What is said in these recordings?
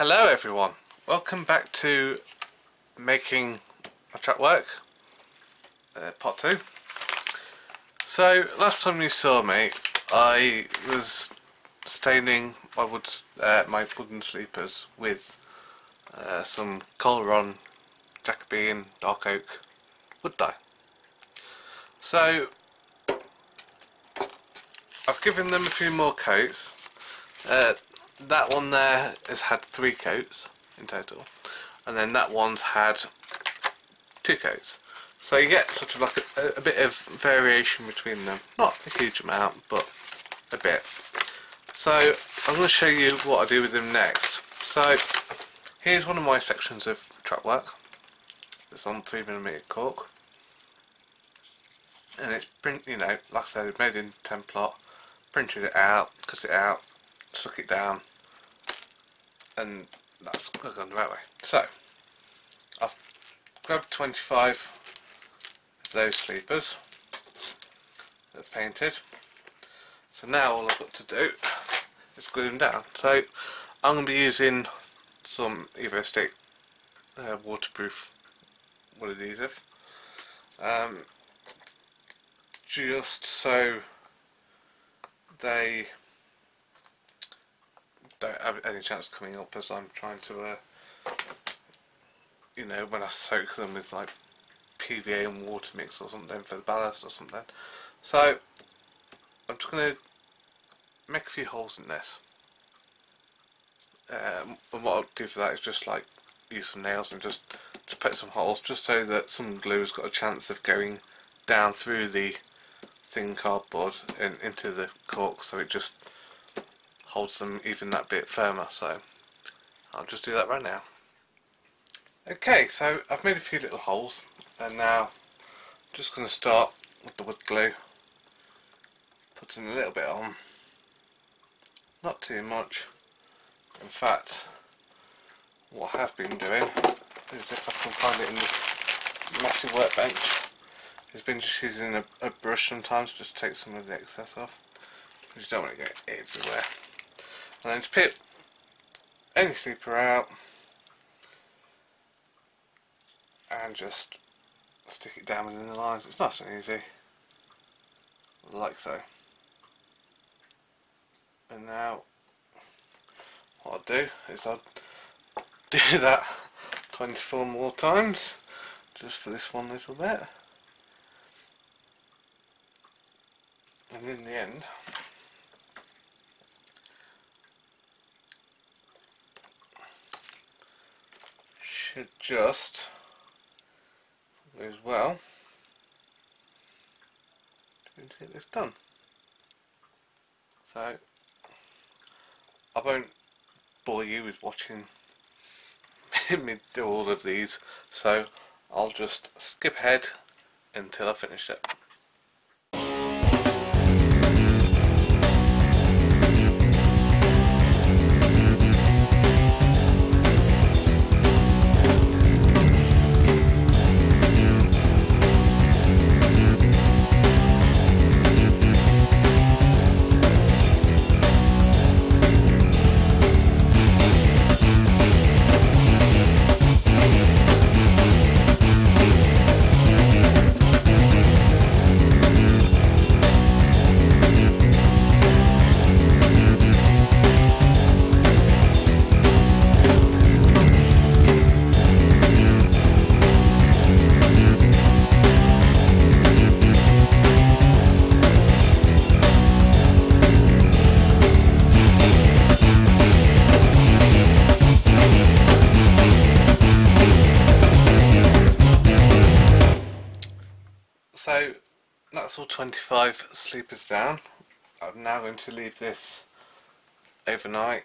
Hello everyone, welcome back to Making My Track Work, part 2. So last time you saw me I was staining my, wooden sleepers with some Colron Jacobean Dark Oak wood dye. So I've given them a few more coats. That one there has had 3 coats in total, and then that one's had 2 coats. So you get sort of like a bit of variation between them. Not a huge amount, but a bit. So I'm going to show you what I do with them next. So here's one of my sections of track work. It's on 3mm cork, and it's print. You know, like I said, made in template, printed it out, cut it out, stuck it down, and that's gone the right way. So I've grabbed 25 of those sleepers that are painted. So now all I've got to do is glue them down. So I'm going to be using some Evo-Stik waterproof wood adhesive, just so they don't have any chance of coming up as I'm trying to, you know, when I soak them with like PVA and water mix or something for the ballast or something. So I'm just going to make a few holes in this, and what I'll do for that is just like use some nails and just put some holes, just so that some glue has got a chance of going down through the thin cardboard and into the cork, so it just holds them even that bit firmer. So I'll just do that right now. Okay, so I've made a few little holes, and now I'm just going to start with the wood glue, putting a little bit on, not too much. In fact, what I have been doing is, if I can find it in this massive workbench, has been just using a brush sometimes just to take some of the excess off, because you don't want it to go everywhere. And then to pick any sleeper out and just stick it down within the lines. It's nice and easy, like so. And now what I'll do is I'll do that 24 more times, just for this one little bit. And in the end, should just as well to get this done. So I won't bore you with watching me do all of these, so I'll just skip ahead until I finish it. So that's all 25 sleepers down. I'm now going to leave this overnight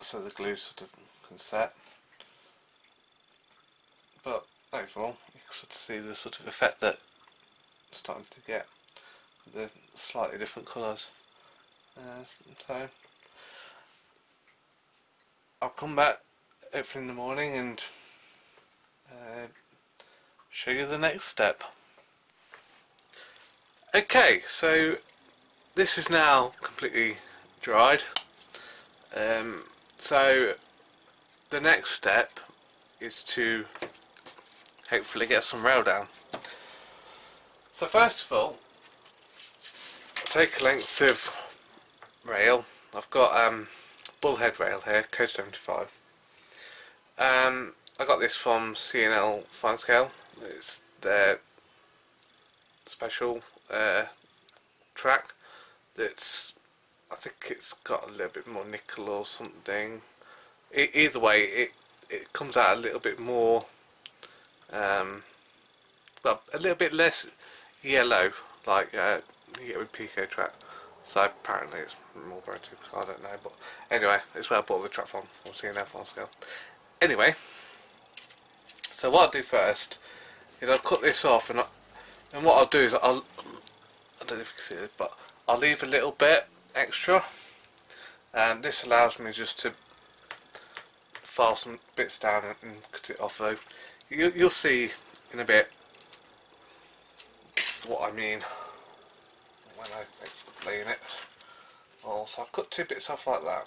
so the glue sort of can set. But overall, you can sort of see the sort of effect that it's starting to get. The slightly different colours. So I'll come back hopefully in the morning and show you the next step. Okay, so this is now completely dried, so the next step is to hopefully get some rail down. So first of all, take lengths of rail. I've got bullhead rail here, code 75. I got this from C&L Finescale. It's their special track. That's, I think it's got a little bit more nickel or something. Either way, it comes out a little bit more, well, a little bit less yellow, like you get with Pico track. So apparently it's more relative, I don't know, but anyway, it's where I bought the track from C&L Finescale. Anyway, so what I'll do first is I'll cut this off, and what I'll do is I don't know if you can see this, but I'll leave a little bit extra, and this allows me just to file some bits down and cut it off. Though you'll see in a bit what I mean when I explain it. Also, I'll cut two bits off like that.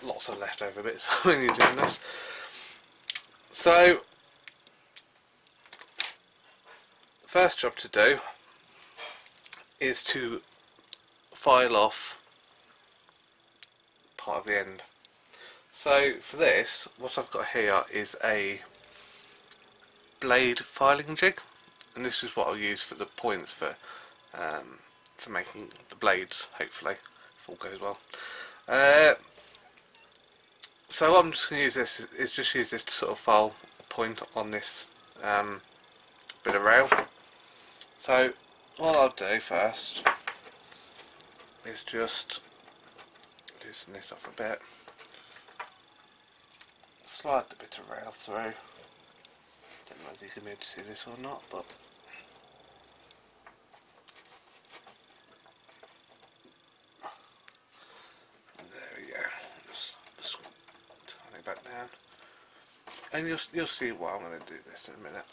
Lots of leftover bits when you're doing this. So, first job to do is to file off part of the end. So for this, what I've got here is a blade filing jig, and this is what I'll use for the points for making the blades. Hopefully, if all goes well. So what I'm just going to use this is just use this to sort of file a point on this bit of rail. So what I'll do first is just loosen this off a bit, slide the bit of rail through. I don't know whether you can be able to see this or not, but there we go. Just turn it back down, and you'll see why I'm going to do this in a minute.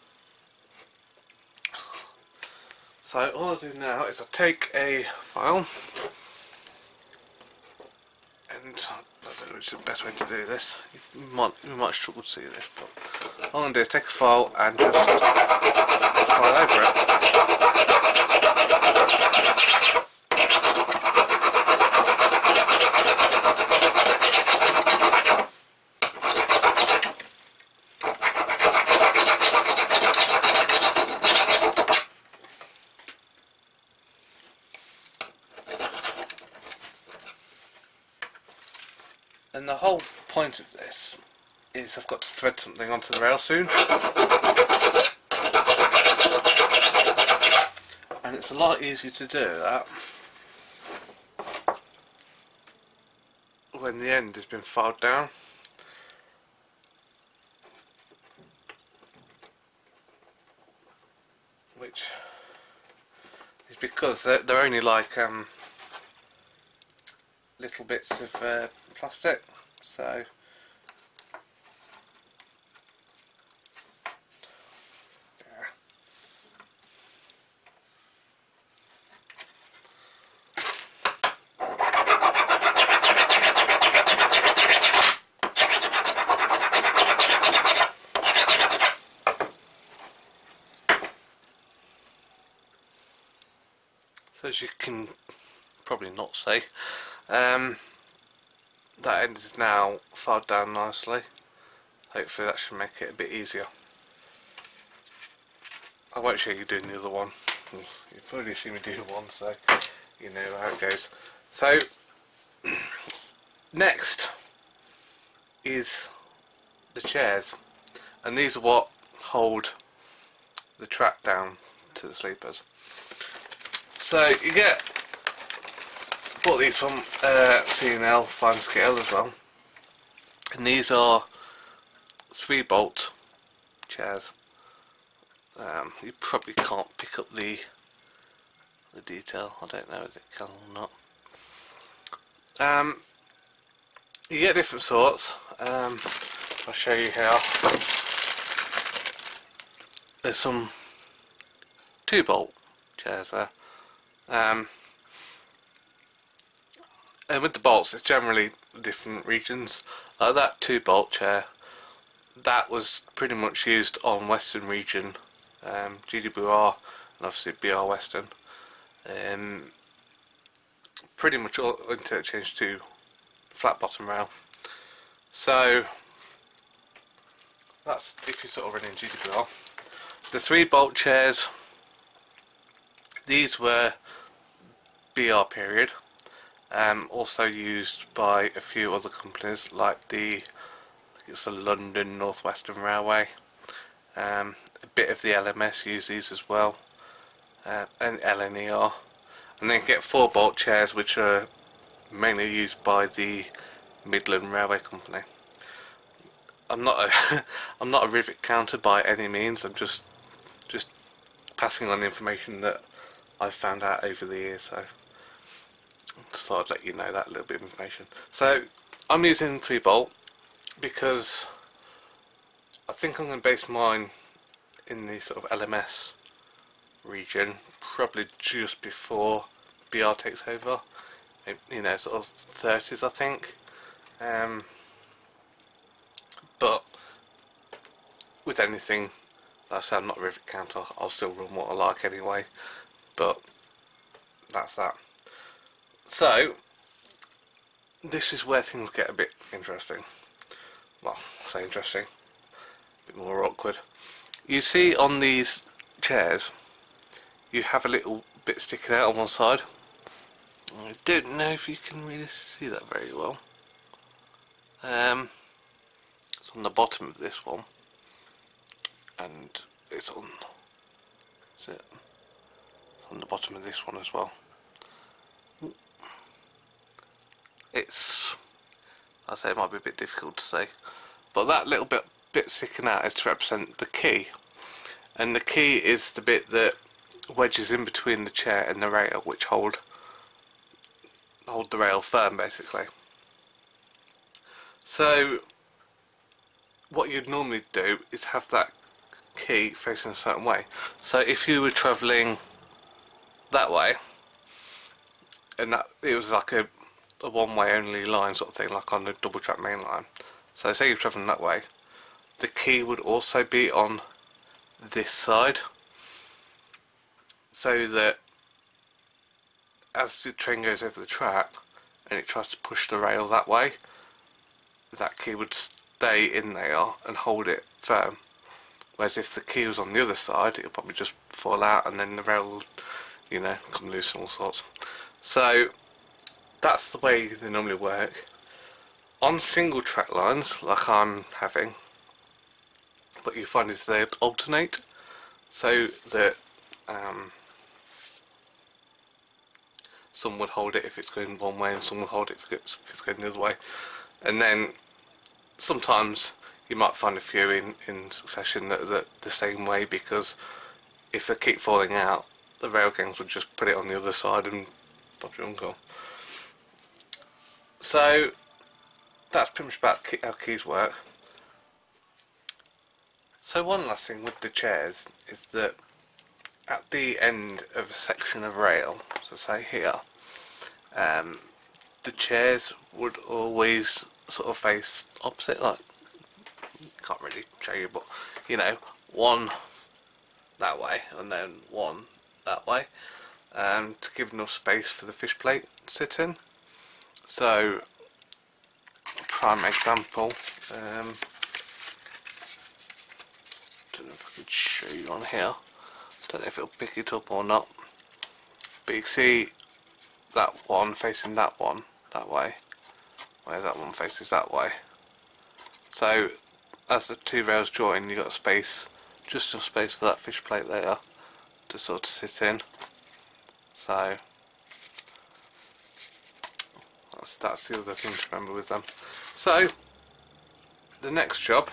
So all I do now is I take a file, and I don't know which is the best way to do this. You might struggle to see this, but all I'm going to do is take a file and just file over it. And the whole point of this is I've got to thread something onto the rail soon, and it's a lot easier to do that when the end has been filed down. Which is because they're only like little bits of plastic, so as you can probably not see, that end is now filed down nicely. Hopefully that should make it a bit easier. I won't show you doing the other one. You've probably seen me do one, so you know how it goes. So next is the chairs, and these are what hold the track down to the sleepers. So you get, bought these from C&L Finescale as well, and these are 3-bolt chairs. You probably can't pick up the detail. I don't know if it can or not. You get different sorts. I'll show you how. There's some 2-bolt chairs there. And with the bolts, it's generally different regions. Like that 2-bolt chair, that was pretty much used on Western region, GWR, and obviously BR Western. Pretty much all interchange to flat bottom rail. So that's if you sort of run in GWR. The 3-bolt chairs, these were BR period, also used by a few other companies like the, I think it's the London North Western Railway. A bit of the LMS used these as well, and LNER. And then you get 4-bolt chairs, which are mainly used by the Midland Railway Company. I'm not a rivet counter by any means. I'm just passing on information that I've found out over the years. So I just thought I'd let you know that little bit of information. So I'm using 3-bolt because I think I'm going to base mine in the sort of LMS region, probably just before BR takes over, you know, sort of 30s I think. But with anything, like I said, I'm not a rivet counter, I'll still run what I like anyway, but that's that. So this is where things get a bit interesting, well, I say interesting, a bit more awkward. You see on these chairs, you have a little bit sticking out on one side. I don't know if you can really see that very well. It's on the bottom of this one, and it's on. Is it? It's on the bottom of this one as well. It's. I say it might be a bit difficult to see, but that little bit sticking out is to represent the key, and the key is the bit that wedges in between the chair and the rail, which hold the rail firm basically. So what you'd normally do is have that key facing a certain way. So if you were travelling that way, and that it was like a one-way only line sort of thing, like on the double track main line. So say you're travelling that way, the key would also be on this side, so that as the train goes over the track and it tries to push the rail that way, that key would stay in there and hold it firm. Whereas if the key was on the other side, it'll probably just fall out and then the rail will, you know, come loose and all sorts. So that's the way they normally work. On single track lines, like I'm having, what you find is they alternate, so that some would hold it if it's going one way, and some would hold it if it's going the other way. And then sometimes you might find a few in succession that the same way, because if they keep falling out, the rail gangs would just put it on the other side and pop your uncle. So that's pretty much about how keys work. So one last thing with the chairs is that at the end of a section of rail, so say here, the chairs would always sort of face opposite, like, can't really show you, but you know, one that way and then one that way, to give enough space for the fish plate to sit in. So, prime example, I don't know if I can show you on here. Don't know if it'll pick it up or not, but you can see that one facing that one that way, where that one faces that way. So as the two rails join, you've got space, just enough space for that fish plate there to sort of sit in. So that's the other thing to remember with them. So the next job,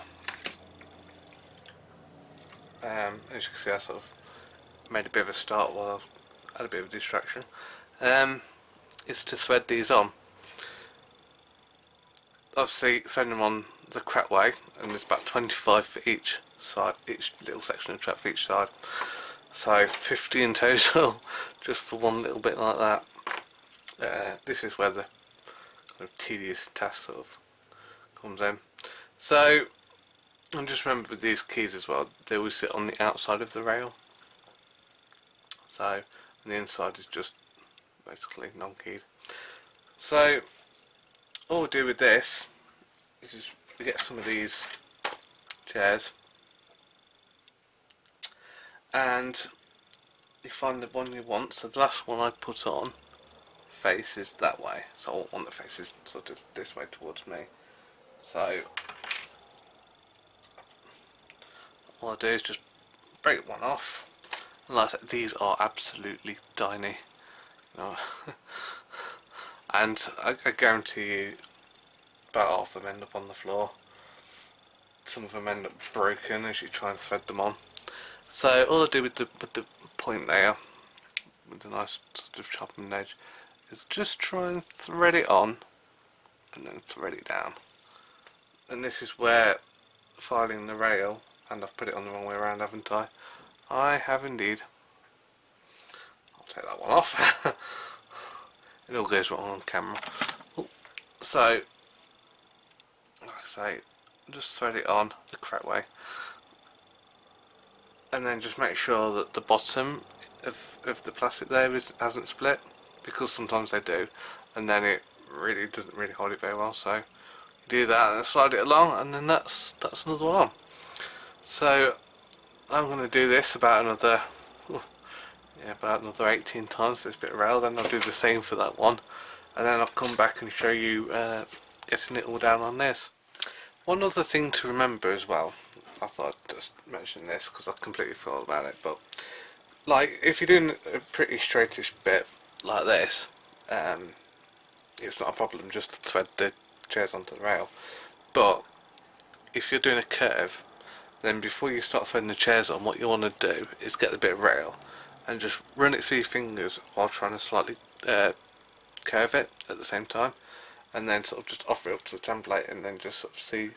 as you can see, I sort of made a bit of a start while I had a bit of a distraction, is to thread these on. Obviously threading them on the crack way, and there's about 25 for each side, each little section of track for each side, so 50 in total just for one little bit like that. This is where the kind of tedious task sort of comes in. So, and just remember with these keys as well, they always sit on the outside of the rail, so, and the inside is just basically non-keyed. So all we'll do with this is just we get some of these chairs, and you find the one you want. So the last one I put on faces that way, so I want one that faces sort of this way towards me. So all I do is just break one off, and like I said, these are absolutely tiny, you know. And I guarantee you about half of them end up on the floor. Some of them end up broken as you try and thread them on. So all I do with the point there, with a nice sort of chopping edge, is just try and thread it on and then thread it down. And this is where filing the rail, and I've put it on the wrong way around, haven't I? I have indeed. I'll take that one off. It all goes wrong on camera. Ooh. So, like I say, just thread it on the correct way, and then just make sure that the bottom of the plastic there hasn't split, because sometimes they do, and then it really doesn't really hold it very well. So you do that and then slide it along, and then that's another one on. So I'm going to do this about another. Yeah, about another 18 times for this bit of rail, then I'll do the same for that one, and then I'll come back and show you getting it all down on this. One other thing to remember as well, I thought I'd just mention this because I completely forgot about it, but like if you're doing a pretty straightish bit like this, it's not a problem just to thread the chairs onto the rail. But if you're doing a curve, then before you start threading the chairs on, what you want to do is get the bit of rail and just run it through your fingers while trying to slightly curve it at the same time, and then sort of just offer it up to the template, and then just sort of see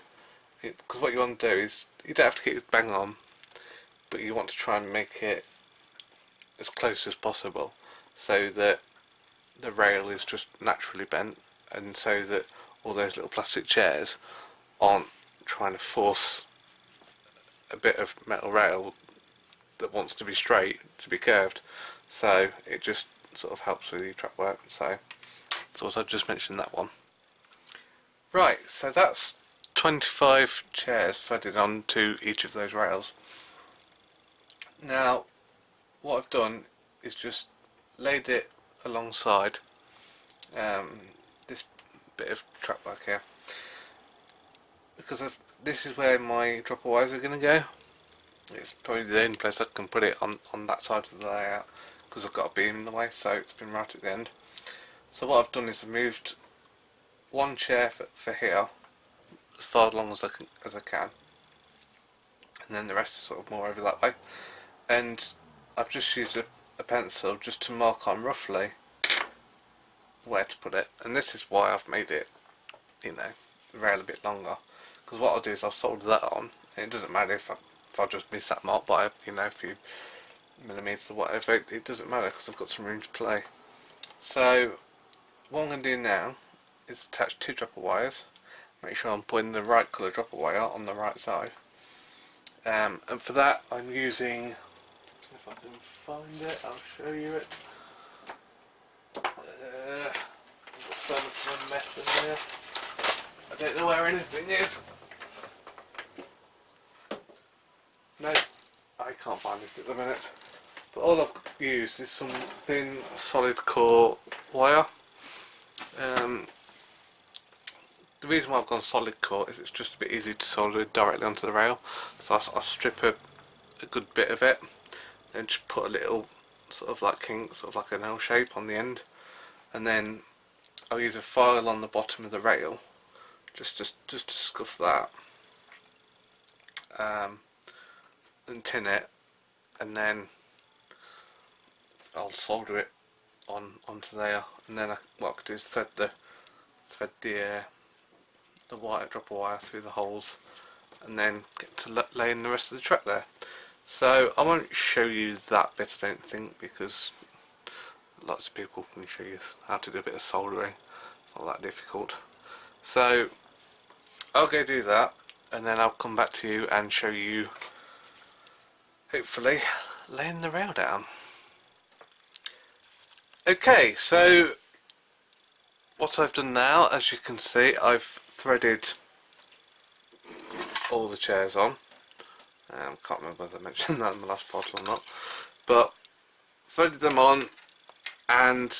it, because what you want to do is you don't have to get it bang on, but you want to try and make it as close as possible so that the rail is just naturally bent, and so that all those little plastic chairs aren't trying to force a bit of metal rail that wants to be straight to be curved. So it just sort of helps with the track work. So thought I'd just mention that one. Right, so that's 25 chairs threaded onto each of those rails. Now what I've done is just laid it alongside this bit of track work here, because this is where my dropper wires are going to go. It's probably the only place I can put it on that side of the layout, because I've got a beam in the way, so it's been right at the end. So what I've done is I've moved one chair for here as far along as I can, and then the rest is sort of more over that way. And I've just used a pencil just to mark on roughly where to put it. And this is why I've made it, you know, the rail a bit longer, because what I'll do is I'll solder that on, and it doesn't matter if I just miss that mark by, you know, a few millimetres or whatever, it doesn't matter because I've got some room to play. So what I'm going to do now is attach two dropper wires, make sure I'm putting the right colour dropper wire on the right side, and for that I'm using, if I can find it, I'll show you it. I've got so much of a mess in there, I don't know where anything is. No, I can't find it at the minute, but all I've used is some thin solid core wire. The reason why I've gone solid core is it's just a bit easy to solder directly onto the rail, so I'll strip a good bit of it, then just put a little sort of like kink, sort of like an L shape on the end, and then I'll use a file on the bottom of the rail just to scuff that. And tin it, and then I'll solder it onto there, and then what I could do is thread the the wire, drop a wire through the holes and then get to lay in the rest of the track there. So I won't show you that bit, I don't think, because lots of people can show you how to do a bit of soldering. It's not that difficult. So I'll go do that and then I'll come back to you and show you, hopefully, laying the rail down. Okay, so what I've done now, as you can see, I've threaded all the chairs on. I can't remember whether I mentioned that in the last part or not, but threaded them on, and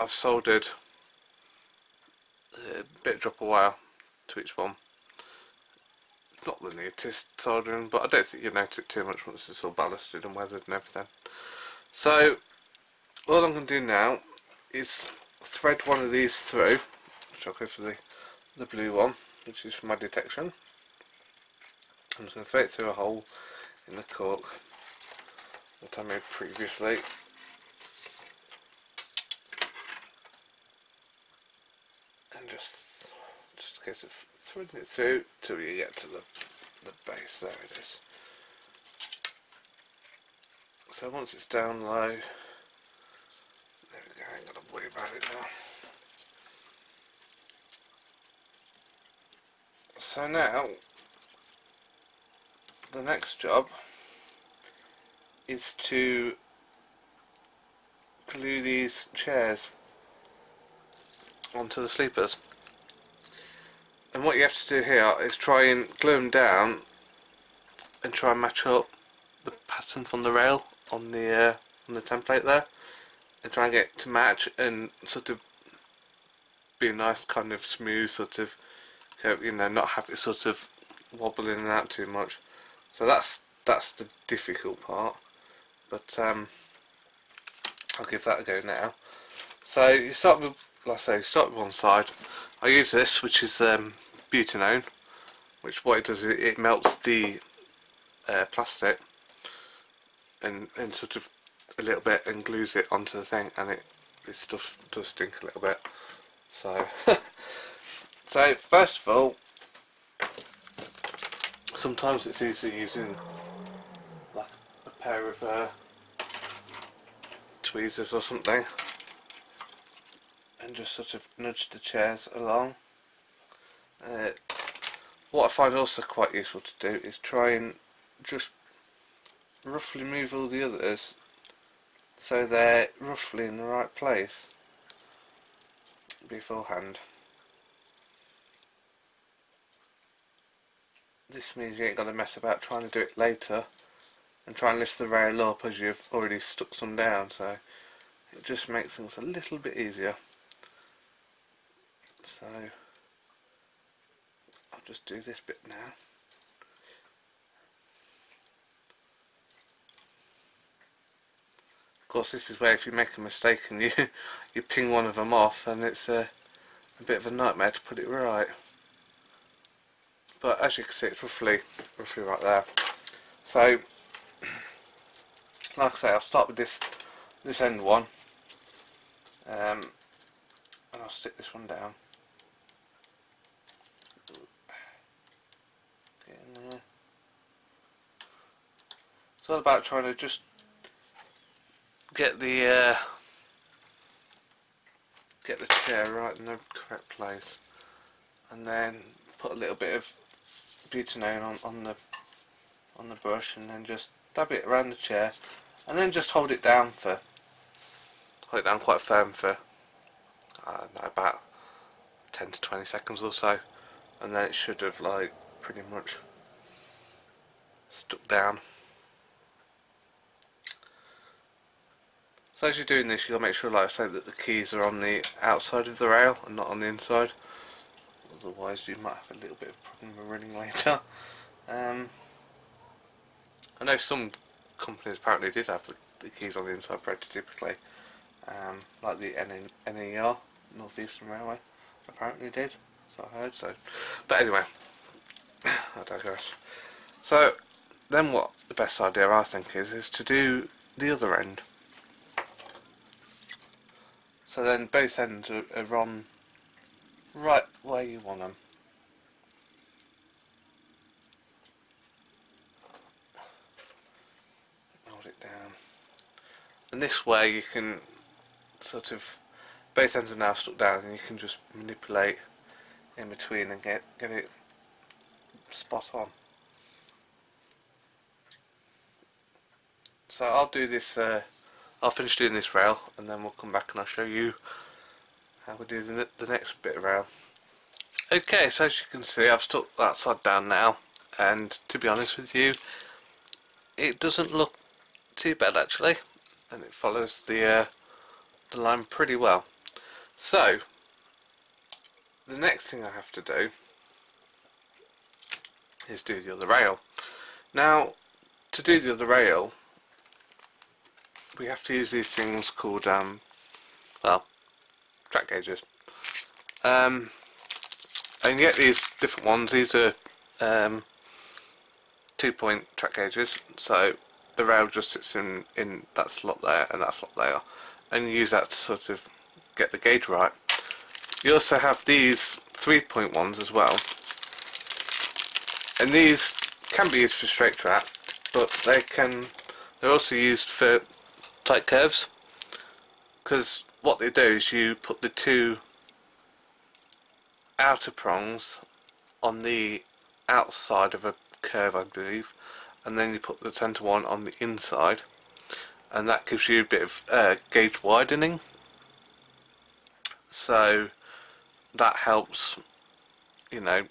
I've soldered a bit of drop of wire to each one. Not the neatest soldering, but I don't think you'll notice it too much once it's all ballasted and weathered and everything. So all I'm going to do now is thread one of these through, which I'll go for the blue one, which is for my detection. I'm just going to thread it through a hole in the cork that I made previously. And just in case of threading it through till you get to the base, there it is. So once it's down low, there we go, I ain't got to worry about it now. So now, the next job is to glue these chairs onto the sleepers. And what you have to do here is try and glue them down and try and match up the pattern from the rail on the template there, and try and get it to match and sort of be a nice kind of smooth sort of, you know, not have it sort of wobble in and out too much. So that's the difficult part, but I'll give that a go now. So you start with, like I say, start with one side. I use this, which is butanone, which what it does is it melts the plastic and sort of a little bit and glues it onto the thing, and it stuff does stink a little bit. So so first of all, sometimes it's easier using like a pair of tweezers or something, and just sort of nudge the chairs along. What I find also quite useful to do is try and just roughly move all the others so they're roughly in the right place beforehand. This means you ain't got to mess about trying to do it later and try and lift the rail up as you've already stuck some down, so it just makes things a little bit easier. So I'll just do this bit now. Of course, this is where if you make a mistake and you ping one of them off, and it's a bit of a nightmare to put it right. But as you can see, it's roughly right there. So, like I say, I'll start with this end one, and I'll stick this one down. Get in there. It's all about trying to just get the chair right in the correct place, and then put a little bit of butanone on the brush, and then just dab it around the chair, and then just hold it down quite firm for about 10 to 20 seconds or so, and then it should have like pretty much stuck down. So as you're doing this, you gotta make sure, like I say, that the keys are on the outside of the rail and not on the inside. Otherwise, you might have a little bit of problem with running later. I know some companies apparently did have the keys on the inside prototypically, like the LNER, North Eastern Railway, apparently did. So I heard. So, but anyway, I digress. So then, what the best idea I think is to do the other end. So then both ends are on right where you want them. Hold it down. And this way you can sort of, both ends are now stuck down and you can just manipulate in between and get it spot on. So I'll do this, I'll finish doing this rail and then we'll come back and I'll show you how we do the next bit of rail. Okay, so as you can see I've stuck that side down now, and to be honest with you it doesn't look too bad actually, and it follows the line pretty well. So the next thing I have to do is do the other rail. Now to do the other rail we have to use these things called well, track gauges. And you get these different ones. These are 2-point track gauges, so the rail just sits in that slot there and that slot there, and you use that to sort of get the gauge right. You also have these 3-point ones as well, and these can be used for straight track, but they're also used for tight curves, because what they do is you put the two outer prongs on the outside of a curve, I believe, and then you put the centre one on the inside, and that gives you a bit of gauge widening, so that helps, you know,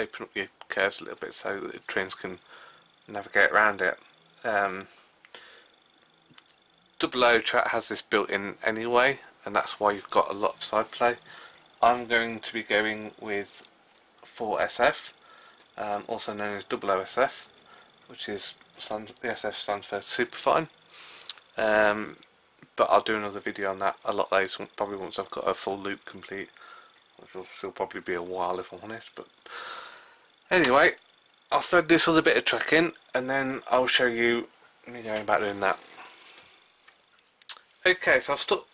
open up your curves a little bit so that the trains can navigate around it. 00 track has this built in anyway, and that's why you've got a lot of side play. I'm going to be going with 4SF, also known as 00SF, which is, the SF stands for superfine. But I'll do another video on that a lot later, probably once I've got a full loop complete, which will still probably be a while if I'm honest. But anyway, I'll thread this other bit of track in and then I'll show you me going about doing that. Okay, so I've stuck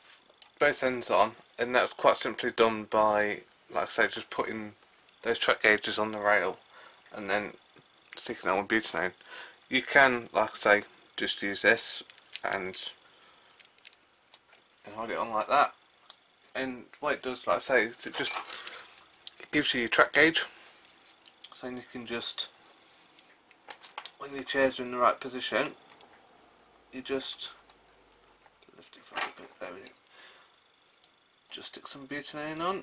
both ends on, and that was quite simply done by, like I say, just putting those track gauges on the rail and then sticking on with butanone. You can, like I say, just use this and hold it on like that, and what it does, like I say, is it gives you your track gauge, so you can just, when your chairs are in the right position, you just lift it for a bit, there we go. Just stick some butanone on,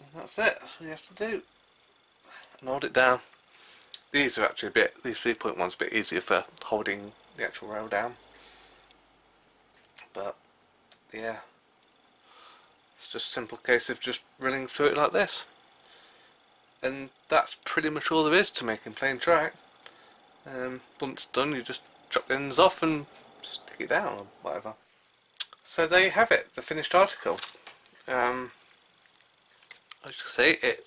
and that's it, that's what you have to do, and hold it down. These are actually these 3-point ones a bit easier for holding the actual rail down, but yeah, it's just a simple case of just running through it like this, and that's pretty much all there is to making plain track. Once done you just chop the ends off and stick it down or whatever. So there you have it, the finished article. As you can see it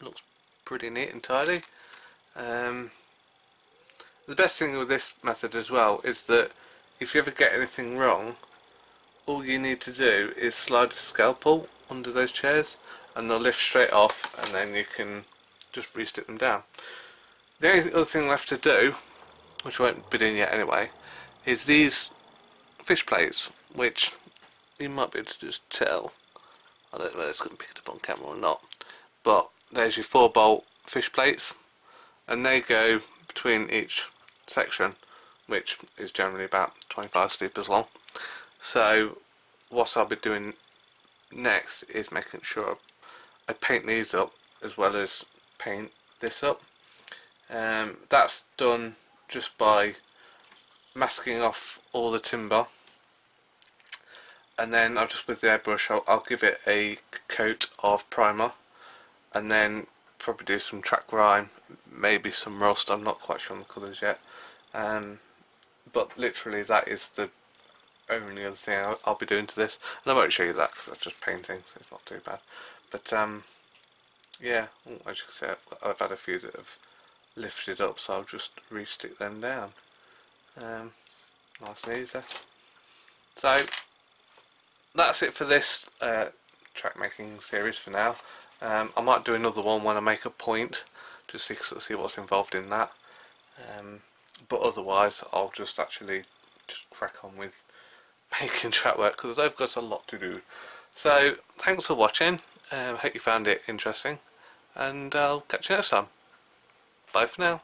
looks pretty neat and tidy. The best thing with this method as well is that if you ever get anything wrong, all you need to do is slide a scalpel under those chairs and they'll lift straight off, and then you can just re-stick them down. The only other thing left to do, which I won't be doing yet anyway, is these fish plates, which you might be able to just tell. I don't know if it's going to pick it up on camera or not, but there's your 4-bolt fish plates, and they go between each section, which is generally about 25 sleepers long. So what I'll be doing next is making sure I paint these up as well as paint this up. That's done just by masking off all the timber, and then I'll just, with the airbrush, I'll give it a coat of primer, and then probably do some track grime, maybe some rust, I'm not quite sure on the colours yet. But literally that is the only other thing I'll be doing to this, and I won't show you that because that's just painting, so it's not too bad. But yeah, as you can see I've had a few that have lifted up, so I'll just re-stick them down. Nice and easy. So that's it for this track making series for now. I might do another one when I make a point, just to see what's involved in that. But otherwise, I'll just actually crack on with making track work, because I've got a lot to do. So thanks for watching. I hope you found it interesting, and I'll catch you next time. Bye for now.